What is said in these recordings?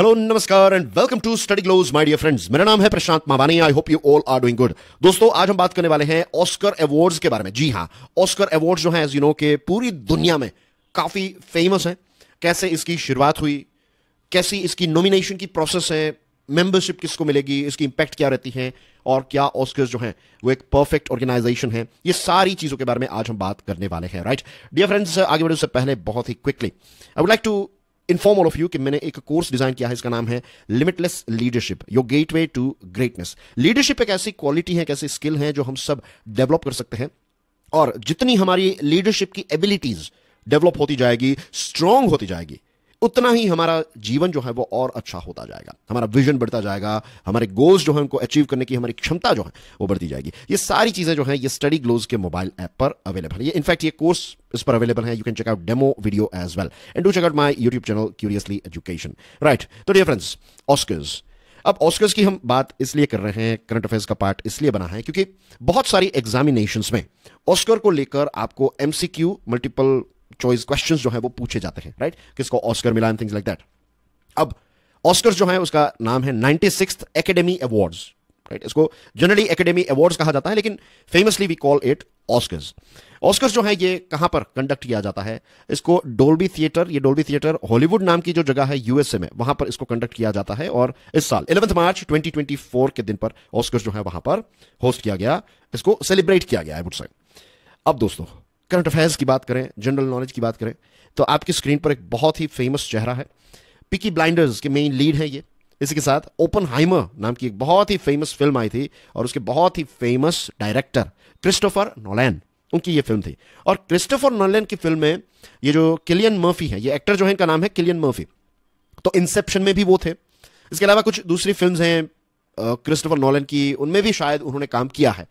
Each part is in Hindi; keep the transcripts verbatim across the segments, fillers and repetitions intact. हेलो नमस्कार and welcome to study glows my dear friends. मेरा नाम है Prashant Mavani. I hope you all are doing good. दोस्तों आज हम बात करने वाले हैं ऑस्कर अवार्ड्स के बारे में। जी हाँ, ऑस्कर अवार्ड्स जो हैं एज यू नो के पूरी दुनिया में काफ़ी फेमस हैं। कैसे इसकी शुरुआत हुई, कैसी इसकी नॉमिनेशन की प्रोसेस है, मेंबरशिप किसको मिलेगी, इसकी इंपैक्ट क्या रहती है और क्या ऑस्कर्स जो हैं वो एक परफेक्ट ऑर्गेनाइजेशन है, ये सारी चीज़ों के बारे में आज हम बात करने वाले हैं। राइट डियर फ्रेंड्स, आगे बढ़ने से पहले बहुत ही quickly I would like to inform all of you कि मैंने एक कोर्स डिजाइन किया है, इसका नाम है limitless leadership, your gateway to greatness. Leadership एक ऐसी क्वालिटी है, एक ऐसी स्किल है जो हम सब डेवलप कर सकते हैं और जितनी हमारी लीडरशिप की एबिलिटीज डेवलप होती जाएगी, स्ट्रांग होती जाएगी, उतना ही हमारा जीवन जो है वो और अच्छा होता जाएगा, हमारा विजन बढ़ता जाएगा, हमारे गोल्स जो है उनको अचीव करने की हमारी क्षमता जो है वो बढ़ती जाएगी। ये सारी चीज़ें जो हैं ये स्टडी ग्लोज के मोबाइल ऐप पर अवेलेबल है। ये इनफैक्ट ये कोर्स इस पर अवेलेबल है। You can check out demo video as well and do check out my YouTube channel curiously education. Right, तो डियर फ्रेंड्स ऑस्कर्स, अब ऑस्कर्स की हम बात इसलिए कर रहे हैं, करंट अफेयर्स का पार्ट इसलिए बना है क्योंकि बहुत सारी एग्जामिनेशंस में ऑस्कर को लेकर आपको M C Q multiple choice questions जो है वो पूछे जाते हैं। Right right? किसको ऑस्कर मिला एंड थिंग्स लाइक दैट। अब ऑस्कर जो है उसका नाम है ninety sixth academy awards. Right, इसको जनरली एकेडमी अवार्ड्स कहा जाता है लेकिन famously we call it Oscars. Oscars जो है ये कहाँ पर कंडक्ट किया जाता है, इसको डोल्बी थिएटर, ये डोल्बी थिएटर हॉलीवुड नाम की जो जगह है यूएसए में, वहां पर इसको कंडक्ट किया जाता है और इस साल eleventh March twenty twenty four के दिन पर ऑस्कर्स जो है वहां पर होस्ट किया गया, इसको सेलिब्रेट किया गया आई वुड से। अब दोस्तों करंट अफेयर्स की बात करें, जनरल नॉलेज की बात करें तो आपकी स्क्रीन पर एक बहुत ही फेमस चेहरा है, पिकी ब्लाइंडर्स के मेन लीड है ये। इसी के साथ ओपनहाइमर नाम की एक बहुत ही फेमस फिल्म आई थी और उसके बहुत ही फेमस डायरेक्टर क्रिस्टोफर नोलन, उनकी ये फिल्म थी। और क्रिस्टोफर नोलन की फिल्म में ये जो किलियन मर्फी है, ये एक्टर जो है इनका नाम है किलियन मर्फी, तो इंसेप्शन में भी वो थे। इसके अलावा कुछ दूसरी फिल्म हैं क्रिस्टोफर नोलन की, उनमें भी शायद उन्होंने काम किया है,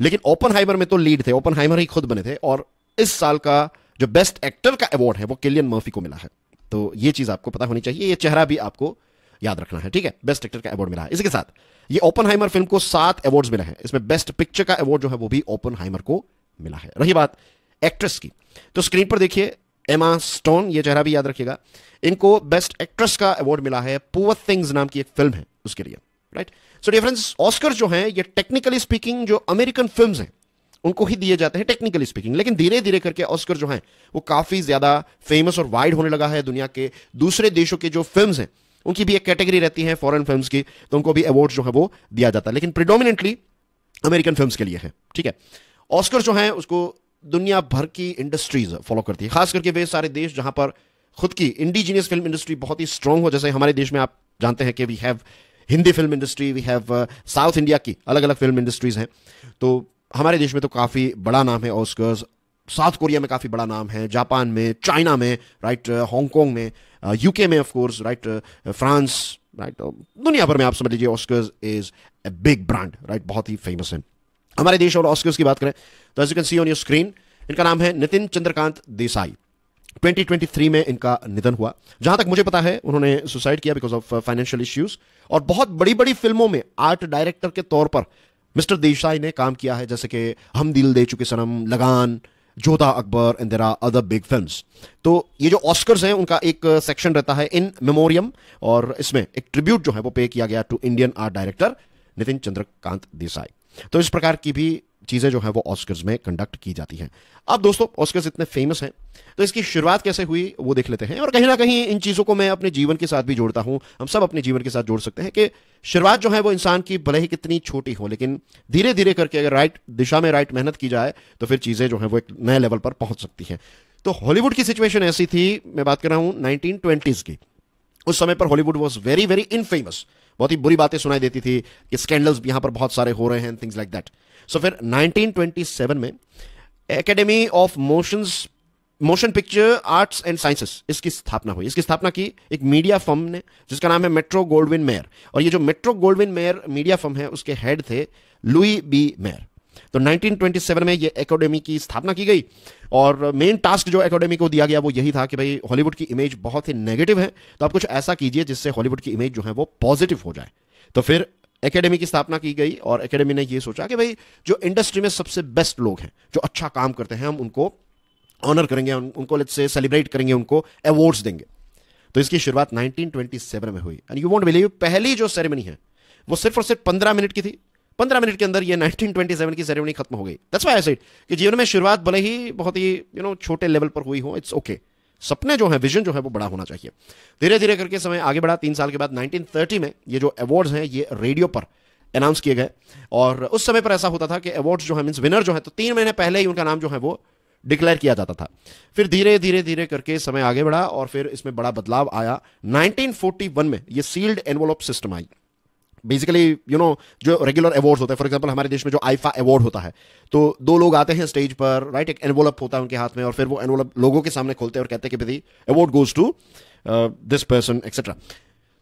लेकिन ओपनहाइमर में तो लीड थे, ओपनहाइमर ही खुद बने थे और इस साल का जो बेस्ट एक्टर का अवार्ड है वो किलियन मर्फी को मिला है। तो ये चीज़ आपको पता होनी चाहिए, ये चेहरा भी आपको याद रखना है, ठीक है। बेस्ट एक्टर का अवार्ड मिला है। इसी के साथ ये ओपनहाइमर फिल्म को सात अवार्ड्स मिले हैं, इसमें बेस्ट पिक्चर का अवार्ड जो है वो भी ओपनहाइमर को मिला है। रही बात एक्ट्रेस की, तो स्क्रीन पर देखिए एमा स्टोन, ये चेहरा भी याद रखिएगा, इनको बेस्ट एक्ट्रेस का अवार्ड मिला है पुअर थिंग्स नाम की एक फिल्म है उसके लिए। Right, so dear friends Oscar जो हैं ये टेक्निकली स्पीकिंग जो अमेरिकन फिल्म्स हैं उनको ही दिए जाते हैं टेक्निकली स्पीकिंग, लेकिन धीरे धीरे करके ऑस्कर जो हैं वो काफ़ी ज़्यादा फेमस और वाइड होने लगा है। दुनिया के दूसरे देशों के जो फिल्म्स हैं उनकी भी एक कैटेगरी रहती है फॉरेन फिल्म्स की, तो उनको भी अवार्ड जो है वो दिया जाता है, लेकिन प्रिडोमिनेंटली अमेरिकन फिल्म्स के लिए है, ठीक है। ऑस्कर जो है उसको दुनिया भर की इंडस्ट्रीज फॉलो करती है, खास करके वे सारे देश जहाँ पर खुद की इंडिजीनियस फिल्म इंडस्ट्री बहुत ही स्ट्रांग हो। जैसे हमारे देश में आप जानते हैं कि we have Hindi film industry, we have south India की अलग अलग फिल्म इंडस्ट्रीज़ हैं, तो हमारे देश में तो काफ़ी बड़ा नाम है ऑस्कर्स, साउथ कोरिया में काफ़ी बड़ा नाम है, जापान में, चाइना में, राइट हांगकॉन्ग में, यूके में of course, right France, right दुनिया भर में आप समझ लीजिए Oscars is a big brand, right बहुत ही फेमस है हमारे देश। और ऑस्कर्स की बात करें तो as you can see on your screen, इनका नाम है Nitin Chandrakant Desai. Twenty twenty three में इनका निधन हुआ। जहां तक मुझे पता है उन्होंने सुसाइड किया बिकॉज ऑफ फाइनेंशियल इश्यूज, और बहुत बड़ी बड़ी फिल्मों में आर्ट डायरेक्टर के तौर पर मिस्टर देसाई ने काम किया है, जैसे कि हम दिल दे चुके Sanam, Lagaan, Jodhaa Akbar and there are other big films. तो ये जो ऑस्कर्स हैं उनका एक सेक्शन रहता है इन मेमोरियम, और इसमें एक ट्रिब्यूट जो है वो पे किया गया to Indian art director Nitin Chandrakant Desai. तो इस प्रकार की भी चीज़ें जो है वो ऑस्कर्स में कंडक्ट की जाती हैं। अब दोस्तों ऑस्कर्स इतने फेमस हैं तो इसकी शुरुआत कैसे हुई वो देख लेते हैं, और कहीं ना कहीं इन चीज़ों को मैं अपने जीवन के साथ भी जोड़ता हूं, हम सब अपने जीवन के साथ जोड़ सकते हैं कि शुरुआत जो है वो इंसान की भले ही कितनी छोटी हो, लेकिन धीरे धीरे करके अगर राइट दिशा में राइट मेहनत की जाए तो फिर चीज़ें जो है वो एक नए लेवल पर पहुँच सकती हैं। तो हॉलीवुड की सिचुएशन ऐसी थी, मैं बात कर रहा हूँ नाइनटीन ट्वेंटीज़ की। उस समय पर Hollywood was very very infamous, बहुत ही बुरी बातें सुनाई देती थी कि स्कैंडल्स यहाँ पर बहुत सारे हो रहे हैं थिंग्स लाइक दैट। सो फिर नाइनटीन ट्वेंटी सेवन में academy of motions motion picture arts and sciences इसकी स्थापना हुई। इसकी स्थापना की एक मीडिया फर्म ने जिसका नाम है मेट्रो गोल्डविन मेयर, और ये जो Metro Goldwyn Mayer media firm है उसके हेड थे लुई बी मेयर। तो नाइनटीन ट्वेंटी सेवन में ये एकेडमी की स्थापना की गई और मेन टास्क जो एकेडमी को दिया गया वो यही था कि भाई हॉलीवुड की इमेज बहुत ही नेगेटिव है, तो आप कुछ ऐसा कीजिए जिससे हॉलीवुड की इमेज जो है वो पॉजिटिव हो जाए। तो फिर एकेडमी की स्थापना की गई और एकेडमी ने ये सोचा कि भाई जो इंडस्ट्री में सबसे बेस्ट लोग हैं, जो अच्छा काम करते हैं, हम उनको ऑनर करेंगे, उन, उनको लेट्स से सेलिब्रेट करेंगे, उनको अवार्ड्स देंगे। तो इसकी शुरुआत नाइनटीन ट्वेंटी सेवन में हुई एंड यू वोंट बिलीव पहली जो सेरेमनी है वो सिर्फ और सिर्फ पंद्रह मिनट की थी। पंद्रह मिनट के अंदर ये नाइनटीन ट्वेंटी सेवन की सेरेमनी खत्म हो गई। दैट्स व्हाई आई सेड कि जीवन में शुरुआत भले ही बहुत ही यू नो छोटे लेवल पर हुई हो, इट्स ओके। सपने जो है, विजन जो है वो बड़ा होना चाहिए। धीरे धीरे करके समय आगे बढ़ा। तीन साल के बाद नाइनटीन थर्टी में ये जो अवार्ड्स हैं ये रेडियो पर अनाउंस किए गए और उस समय पर ऐसा होता था कि अवार्ड्स जो है मीन्स विनर जो है तो तीन महीने पहले ही उनका नाम जो है वो डिक्लेयर किया जाता था। फिर धीरे धीरे धीरे करके समय आगे बढ़ा और फिर इसमें बड़ा बदलाव आया। नाइनटीन फोर्टी वन में ये सील्ड एनवलप सिस्टम आई। बेसिकली यू नो जो रेगुलर अवार्ड्स होते हैं, फॉर एग्जांपल हमारे देश में जो आईफा अवार्ड होता है तो दो लोग आते हैं स्टेज पर, राइट, एक एनवलप होता है उनके हाथ में और फिर वो एनवलप लोगों के सामने खोलते हैं और कहते हैं कि भाई award goes to this person etcetera.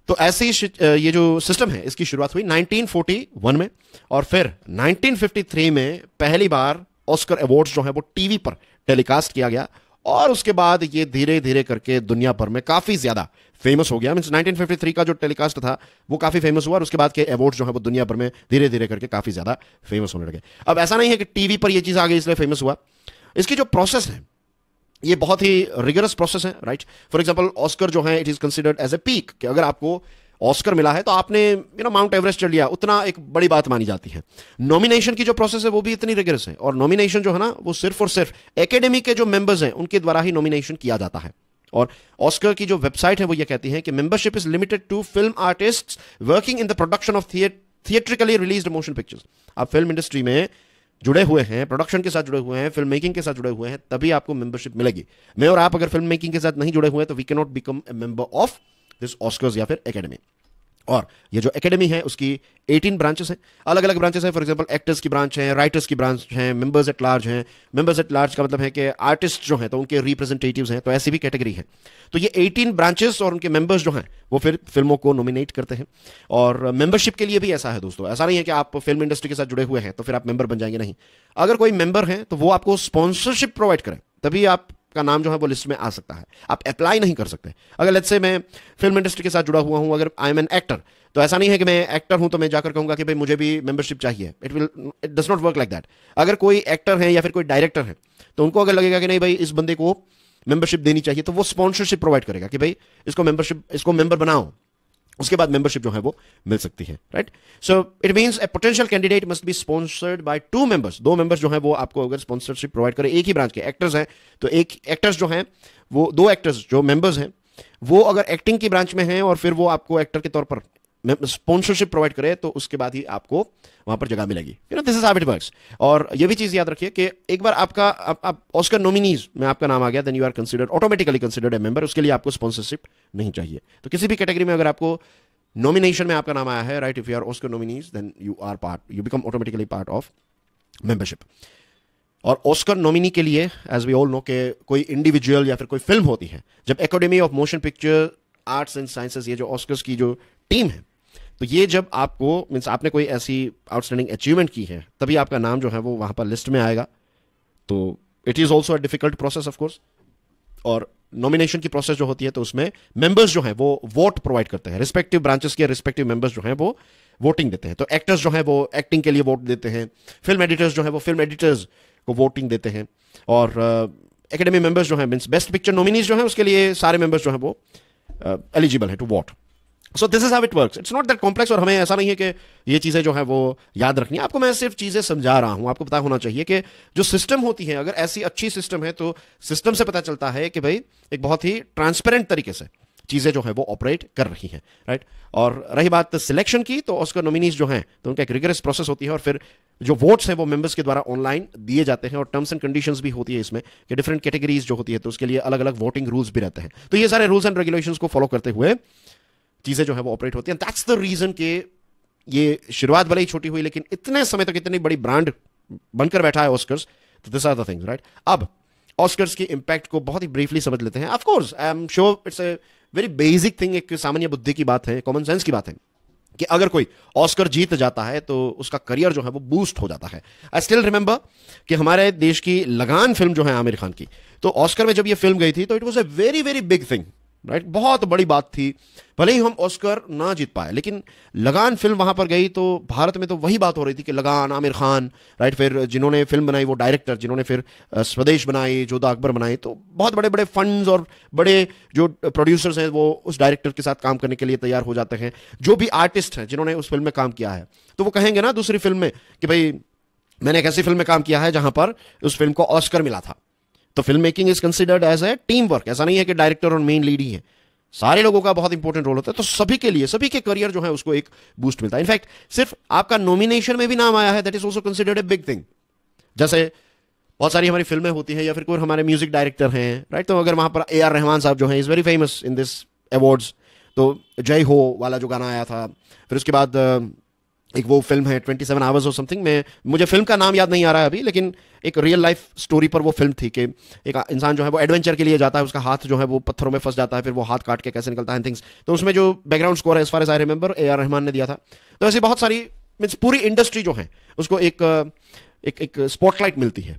तो ऐसे ही ये जो सिस्टम है इसकी शुरुआत हुई नाइनटीन फोर्टी वन में और फिर नाइनटीन फिफ्टी थ्री में पहली बार ऑस्कर अवार्ड्स जो है वो टीवी पर टेलीकास्ट किया गया और उसके बाद ये धीरे धीरे करके दुनिया भर में काफ़ी ज़्यादा फेमस हो गया। मीन्स नाइनटीन फिफ्टी थ्री का जो टेलीकास्ट था वो काफ़ी फेमस हुआ और उसके बाद के अवार्ड्स जो है वो दुनिया भर में धीरे धीरे करके काफ़ी ज़्यादा फेमस होने लगे। अब ऐसा नहीं है कि टीवी पर ये चीज़ आ गई इसलिए फेमस हुआ। इसकी जो प्रोसेस है ये बहुत ही रिगरस प्रोसेस है, राइट। फॉर एग्जाम्पल ऑस्कर जो है it is considered as a peak, कि अगर आपको ऑस्कर मिला है तो आपने यू नो माउंट एवरेस्ट चढ़ लिया, उतना एक बड़ी बात मानी जाती है। नॉमिनेशन की जो प्रोसेस है वो भी इतनी रिगरस है और नॉमिनेशन जो है ना वो सिर्फ और सिर्फ एकेडमी के जो मेंबर्स हैं उनके द्वारा ही नॉमिनेशन किया जाता है। और ऑस्कर की जो वेबसाइट है वो ये कहती है कि membership is limited to film artists working in the production of theatrically released motion pictures. आप फिल्म इंडस्ट्री में जुड़े हुए हैं, प्रोडक्शन के साथ जुड़े हुए हैं, फिल्म मेकिंग के साथ जुड़े हुए हैं, तभी आपको मेंबरशिप मिलेगी। मैं और आप अगर फिल्म मेकिंग के साथ नहीं जुड़े हुए हैं तो we can not become a member of this Oscars या फिर एकेडमी। और ये जो एकेडमी है उसकी अठारह ब्रांचेस हैं, अलग अलग ब्रांचेस हैं। फॉर एग्जांपल एक्टर्स की ब्रांच है, राइटर्स की ब्रांच है, मेंबर्स एट लार्ज हैं। मेंबर्स एट लार्ज का मतलब है कि आर्टिस्ट जो हैं तो उनके रिप्रेजेंटेटिव्स हैं, तो ऐसी भी कैटेगरी है। तो ये अठारह ब्रांचेस और उनके मेंबर्स जो हैं वो फिर फिल्मों को नॉमिनेट करते हैं। और मेंबरशिप के लिए भी ऐसा है दोस्तों, ऐसा नहीं है कि आप फिल्म इंडस्ट्री के साथ जुड़े हुए हैं तो फिर आप मेंबर बन जाएंगे, नहीं। अगर कोई मेंबर हैं तो वो आपको स्पॉन्सरशिप प्रोवाइड करें तभी आप का नाम जो है वो लिस्ट में आ सकता है, आप अप्लाई नहीं कर सकते। अगर लेट्स से मैं फिल्म इंडस्ट्री के साथ जुड़ा हुआ हूं, अगर आई एम एन एक्टर, तो ऐसा नहीं है कि मैं एक्टर हूं तो मैं जाकर कहूंगा कि भाई मुझे भी मेंबरशिप चाहिए। It will it does not work like that. अगर कोई एक्टर है या फिर कोई डायरेक्टर है तो उनको अगर लगेगा कि नहीं भाई इस बंदे को मेंबरशिप देनी चाहिए तो वो स्पॉन्सरशिप प्रोवाइड करेगा कि भाई इसको मेंबरशिप, इसको मेंबर बनाओ, उसके बाद मेंबरशिप जो है वो मिल सकती है, right. So it means a potential candidate must be sponsored by two members. दो मेंबर्स जो है वो आपको अगर स्पॉन्सरशिप प्रोवाइड करें, एक ही ब्रांच के एक्टर्स हैं तो एक एक्टर्स जो हैं वो, दो एक्टर्स जो मेंबर्स हैं वो अगर एक्टिंग की ब्रांच में हैं और फिर वो आपको एक्टर के तौर पर स्पॉन्सरशिप प्रोवाइड करे तो उसके बाद ही आपको वहां पर जगह मिलेगी। You know this is how it works. और ये भी चीज़ याद रखिए कि एक बार आपका आप ऑस्कर नॉमिनीज में आपका नाम आ गया then you are considered, automatically considered a member. उसके लिए आपको स्पॉन्सरशिप नहीं चाहिए। तो किसी भी कैटेगरी में अगर आपको नॉमिनेशन में आपका नाम आया है, right, if you are Oscar nominees then you are part, you become automatically part of membership. और ऑस्कर नॉमिनी के लिए एज वी ऑल नो के कोई इंडिविजुअल या फिर कोई फिल्म होती है। जब academy of motion picture arts and sciences, ये जो ऑस्कर्स की जो टीम है, तो ये जब आपको मीन्स आपने कोई ऐसी आउटस्टैंडिंग अचीवमेंट की है तभी आपका नाम जो है वो वहाँ पर लिस्ट में आएगा। तो it is also a difficult process of course. और नॉमिनेशन की प्रोसेस जो होती है तो उसमें मेंबर्स जो हैं वो वोट प्रोवाइड करते हैं, रिस्पेक्टिव ब्रांचेस के रिस्पेक्टिव मेंबर्स जो हैं वो वोटिंग देते हैं। तो एक्टर्स जो हैं वो एक्टिंग के लिए वोट देते हैं, फिल्म एडिटर्स जो हैं वो फिल्म एडिटर्स को वोटिंग देते हैं और एकेडमी uh, मेंबर्स जो हैं मीन्स बेस्ट पिक्चर नॉमिनीज जो हैं उसके लिए सारे मेंबर्स जो हैं वो एलिजिबल हैं to vote. So this is how it works. It's not that complex. और हमें ऐसा नहीं है कि ये चीज़ें जो है वो याद रखनी है आपको, मैं सिर्फ चीज़ें समझा रहा हूँ। आपको पता होना चाहिए कि जो सिस्टम होती है, अगर ऐसी अच्छी सिस्टम है तो सिस्टम से पता चलता है कि भाई एक बहुत ही ट्रांसपेरेंट तरीके से चीज़ें जो है वो ऑपरेट कर रही हैं, राइट। और रही बात सिलेक्शन की, तो ऑस्कर नॉमिनीज जो हैं तो उनका एक रिगरस प्रोसेस होती है और फिर जो वोट्स हैं वो मेंबर्स के द्वारा ऑनलाइन दिए जाते हैं और टर्म्स एंड कंडीशंस भी होती है इसमें कि डिफरेंट कैटेगरीज जो होती है तो उसके लिए अलग अलग वोटिंग रूल्स भी रहते हैं। तो ये सारे रूल्स एंड रेगुलेशंस को फॉलो करते हुए चीज़ें जो है वो ऑपरेट होती हैं। दैट्स द रीज़न कि ये शुरुआत भले ही छोटी हुई लेकिन इतने समय तक इतनी बड़ी ब्रांड बनकर बैठा है ऑस्कर्स। तो this are the things, right. अब ऑस्कर्स की इंपैक्ट को बहुत ही ब्रीफली समझ लेते हैं। Of course I am sure it's a very basic thing, एक सामान्य बुद्धि की बात है, कॉमन सेंस की बात है कि अगर कोई ऑस्कर जीत जाता है तो उसका करियर जो है वो बूस्ट हो जाता है। आई स्टिल रिमेंबर कि हमारे देश की लगान फिल्म जो है आमिर खान की, तो ऑस्कर में जब ये फिल्म गई थी तो it was a very very big thing. Right right? बहुत बड़ी बात थी, भले ही हम ऑस्कर ना जीत पाए, लेकिन लगान फिल्म वहाँ पर गई तो भारत में तो वही बात हो रही थी कि लगान, आमिर खान राइट right? फिर जिन्होंने फिल्म बनाई वो डायरेक्टर, जिन्होंने फिर स्वदेश बनाई, जोधा अकबर बनाई, तो बहुत बड़े बड़े फंड्स और बड़े जो प्रोड्यूसर्स हैं वो उस डायरेक्टर के साथ काम करने के लिए तैयार हो जाते हैं। जो भी आर्टिस्ट हैं जिन्होंने उस फिल्म में काम किया है तो वो कहेंगे ना दूसरी फिल्म में कि भाई मैंने एक ऐसी फिल्म में काम किया है जहाँ पर उस फिल्म को ऑस्कर मिला था। तो film making is considered as a team work. ऐसा नहीं है कि डायरेक्टर और मेन लीड ही है, सारे लोगों का बहुत इंपॉर्टेंट रोल होता है। तो सभी के लिए, सभी के करियर जो है उसको एक बूस्ट मिलता है। इनफैक्ट सिर्फ आपका नॉमिनेशन में भी नाम आया है, that is also considered a big thing. जैसे बहुत सारी हमारी फिल्में होती हैं या फिर कोई हमारे म्यूजिक डायरेक्टर हैं राइट, तो अगर वहां पर ए आर रहमान साहब जो है is very famous in this awards, तो जय हो वाला जो गाना आया था, फिर उसके बाद एक वो फिल्म है ट्वेंटी सेवन आवर्स और समथिंग में, मुझे फिल्म का नाम याद नहीं आ रहा है अभी, लेकिन एक रियल लाइफ स्टोरी पर वो फिल्म थी कि एक इंसान जो है वो एडवेंचर के लिए जाता है, उसका हाथ जो है वो पत्थरों में फंस जाता है, फिर वो हाथ काट के कैसे निकलता है थिंग्स। तो उसमें जो बैकग्राउंड स्कोर है as far as I remember A R Rahman ने दिया था। तो ऐसी बहुत सारी मीन्स पूरी इंडस्ट्री जो है उसको एक एक एक स्पॉटलाइट मिलती है।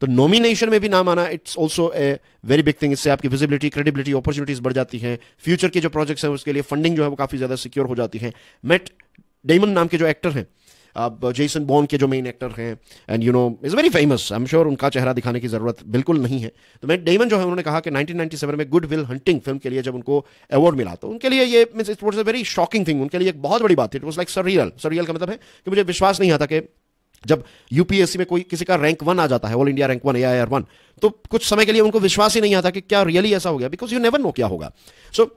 तो नॉमिनेशन में भी नाम आना it's also a very big thing. इससे आपकी विजिबिलिटी, क्रेडिबिलिटी, अपॉर्चुनिटीज़ बढ़ जाती हैं, फ्यूचर के जो प्रोजेक्ट्स हैं उसके लिए फंडिंग जो है वो काफ़ी ज़्यादा सिक्योर हो जाती है। मैट डेमन नाम के जो एक्टर हैं, अब जेसन बॉर्न के जो मेन एक्टर हैं, and you know is very famous, I am sure उनका चेहरा दिखाने की ज़रूरत बिल्कुल नहीं है। तो मैट डेमन जो है उन्होंने कहा कि नाइनटीन नाइंटी सेवन में गुड विल हंटिंग फिल्म के लिए जब उनको अवार्ड मिला तो उनके लिए ये means it was a very shocking thing, उनके लिए एक बहुत बड़ी बात थी। It was like surreal. Surreal का मतलब है कि मुझे विश्वास नहीं आता कि जब यूपीएससी में कोई किसी का रैंक वन आ जाता है, all India rank one, A I R one, तो कुछ समय के लिए उनको विश्वास ही नहीं आता कि क्या रियली ऐसा हो गया, बिकॉज यू नेवर नो क्या होगा। सो so,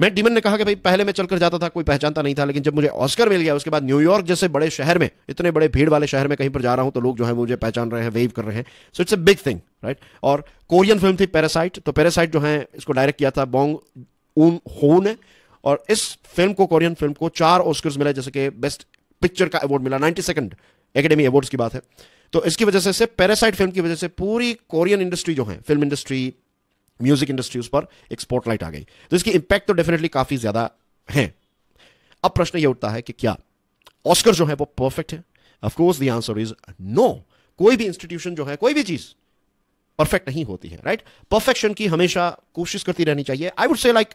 मैट डेमन ने कहा कि भाई पहले मैं चलकर जाता था, कोई पहचानता नहीं था, लेकिन जब मुझे ऑस्कर मिल गया, उसके बाद न्यूयॉर्क जैसे बड़े शहर में, इतने बड़े भीड़ वाले शहर में कहीं पर जा रहा हूं तो लोग जो है मुझे पहचान रहे हैं, वेव कर रहे हैं। So it's a big thing right. और कोरियन फिल्म थी पैरासाइट, तो पैरासाइट जो है इसको डायरेक्ट किया था बॉन्ग जून हो ने, और इस फिल्म को, कोरियन फिल्म को चार ऑस्कर्स मिला, जैसे कि बेस्ट पिक्चर का अवार्ड मिला, नाइन्टी सेकेंड एकेडमी अवार्ड्स की बात है। तो इसकी वजह से, से पैरासाइट फिल्म की वजह से पूरी कोरियन इंडस्ट्री जो है, फिल्म इंडस्ट्री, म्यूजिक इंडस्ट्री, उस पर एक स्पॉटलाइट आ गई। तो इसकी इंपैक्ट तो डेफिनेटली काफी ज्यादा है। अब प्रश्न ये उठता है कि क्या ऑस्कर जो है वो परफेक्ट है? Of course the answer is no. कोई भी इंस्टीट्यूशन जो है, कोई भी चीज परफेक्ट नहीं होती है राइट। परफेक्शन की हमेशा कोशिश करती रहनी चाहिए। आई वुड से लाइक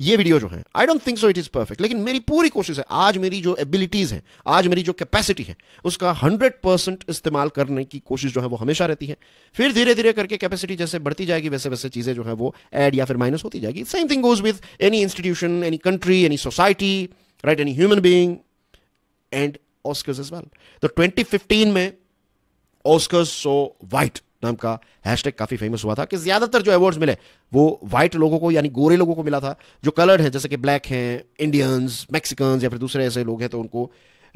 ये वीडियो जो है, I don't think so it is perfect, लेकिन मेरी पूरी कोशिश है आज मेरी जो एबिलिटीज हैं, आज मेरी जो कैपेसिटी है, उसका हंड्रेड परसेंट इस्तेमाल करने की कोशिश जो है वो हमेशा रहती है। फिर धीरे धीरे करके कैपेसिटी जैसे बढ़ती जाएगी वैसे वैसे चीजें जो है वो ऐड या फिर माइनस होती जाएगी। Same thing goes with any institution, any country, any society right, any human being and Oscars as well. तो ट्वेंटी फिफ्टीन में ऑस्कर्स सो वाइट नाम का हैशटैग काफी फेमस हुआ था कि ज्यादातर जो अवार्ड्स मिले वो व्हाइट लोगों को यानी गोरे लोगों को मिला था। जो कलर्ड हैं जैसे कि ब्लैक हैं, इंडियंस, मैक्सिकन्स या फिर दूसरे ऐसे लोग हैं तो उनको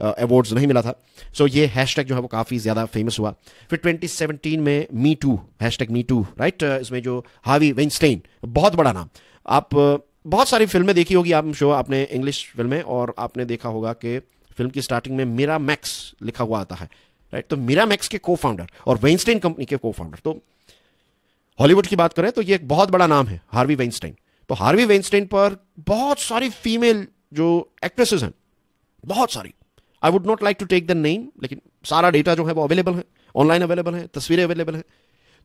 अवार्ड्स नहीं मिला था। सो so, ये हैशटैग जो है वो काफ़ी ज़्यादा फेमस हुआ। फिर ट्वेंटी सेवनटीन में me too, hashtag me too right, इसमें जो हार्वी वेइनस्टाइन, बहुत बड़ा नाम, आप बहुत सारी फिल्में देखी होगी, आप शो आपने इंग्लिश फिल्में, और आपने देखा होगा कि फिल्म की स्टार्टिंग में मिरा मैक्स लिखा हुआ आता है राइट। तो मिरामैक्स के को फाउंडर और वेइनस्टाइन कंपनी के को फाउंडर, तो हॉलीवुड की बात करें तो ये एक बहुत बड़ा नाम है हार्वी वेइनस्टाइन। तो हार्वी वेइनस्टाइन पर बहुत सारी फीमेल जो एक्ट्रेसेस हैं, बहुत सारी, I would not like to take the name, लेकिन सारा डेटा जो है वो अवेलेबल है, ऑनलाइन अवेलेबल है, तस्वीरें अवेलेबल हैं।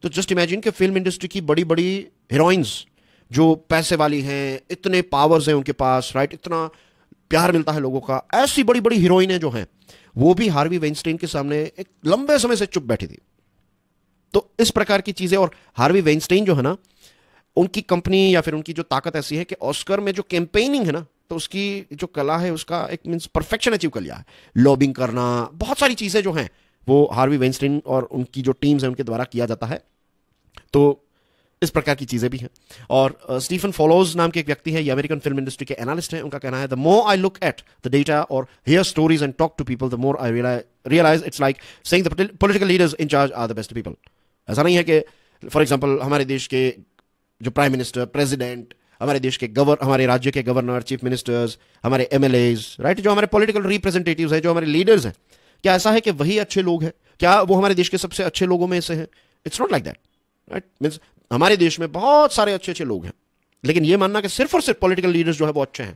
तो जस्ट इमेजिन कि फिल्म इंडस्ट्री की बड़ी बड़ी हीरोइंस जो पैसे वाली हैं, इतने पावर्स हैं उनके पास राइट, इतना प्यार मिलता है लोगों का, ऐसी बड़ी बड़ी हीरोइनें जो हैं वो भी हार्वी वेइनस्टाइन के सामने एक लंबे समय से चुप बैठी थी। तो इस प्रकार की चीजें, और हार्वी वेइनस्टाइन जो है ना, उनकी कंपनी या फिर उनकी जो ताकत ऐसी है कि ऑस्कर में जो कैंपेनिंग है ना, तो उसकी जो कला है उसका एक मीन्स परफेक्शन अचीव कर लिया है। लॉबिंग करना, बहुत सारी चीजें जो हैं वो हार्वी वेइनस्टाइन और उनकी जो टीम्स हैं उनके द्वारा किया जाता है। तो इस प्रकार की चीजें भी हैं। और स्टीफन फॉलोज नाम के एक व्यक्ति है, ये अमेरिकन फिल्म इंडस्ट्री के एनालिस्ट हैं, उनका कहना है the more I look at the data और hear stories and talk to people the more I realize it's like saying the political leaders in charge are the best people. ऐसा नहीं है कि फॉर एग्जाम्पल हमारे देश के जो प्राइम मिनिस्टर, प्रेजिडेंट, हमारे देश के गवर हमारे राज्य के गवर्नर, चीफ मिनिस्टर्स, हमारे एम एल एज राइट, जो हमारे पॉलिटिकल रिप्रेजेंटेटिव हैं, जो हमारे लीडर्स हैं, क्या ऐसा है कि वही अच्छे लोग हैं? क्या वो हमारे देश के सबसे अच्छे लोगों में से हैं? It's not like that right. Means हमारे देश में बहुत सारे अच्छे अच्छे लोग हैं, लेकिन ये मानना कि सिर्फ और सिर्फ पॉलिटिकल लीडर्स जो है वो अच्छे हैं,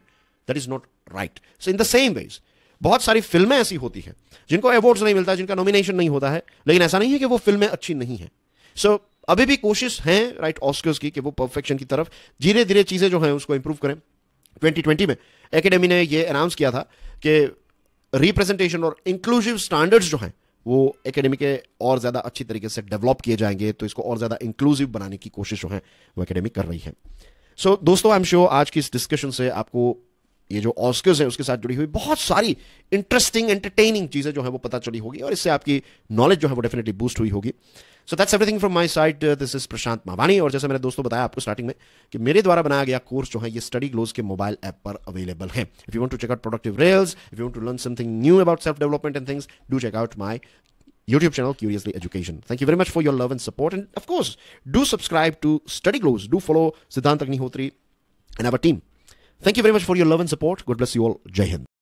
that is not right. So in the same ways बहुत सारी फिल्में ऐसी होती हैं जिनको अवार्ड्स नहीं मिलता, जिनका नॉमिनेशन नहीं होता है, लेकिन ऐसा नहीं है कि वो फिल्में अच्छी नहीं हैं। सो अभी भी कोशिश है राइट ऑस्कर्स की कि वो परफेक्शन की तरफ धीरे धीरे चीज़ें जो हैं उसको इम्प्रूव करें। ट्वेंटी ट्वेंटी में एकेडमी ने ये अनाउंस किया था कि रिप्रेजेंटेशन और इंक्लूसिव स्टैंडर्ड्स जो हैं वो एकेडमी के और ज़्यादा अच्छी तरीके से डेवलप किए जाएंगे, तो इसको और ज़्यादा इंक्लूसिव बनाने की कोशिश जो है वो एकेडमी कर रही है। सो so, दोस्तों आई एम श्योर आज की इस डिस्कशन से आपको ये जो ऑस्कर्स हैं उसके साथ जुड़ी हुई बहुत सारी इंटरेस्टिंग एंटरटेनिंग चीज़ें जो हैं वो पता चली होगी और इससे आपकी नॉलेज जो है वो डेफिनेटली बूस्ट हुई होगी। So that's everything from my side, this is Prashant Mawani और जैसे मैंने दोस्तों बताया आपको स्टार्टिंग में कि मेरे द्वारा बनाया गया कोर्स जो है ये स्टडी ग्लोज के मोबाइल ऐप पर अवेलेबल है। If you want to check out productive reels, if you want to learn something new about self development and things, do check out my YouTube channel Curiously Education. Thank you very much for your love and support, and of course do subscribe to Study Gloz, do follow Siddharth Agnihotri and our team. Thank you very much for your love and support. God bless you all. Jai Hind.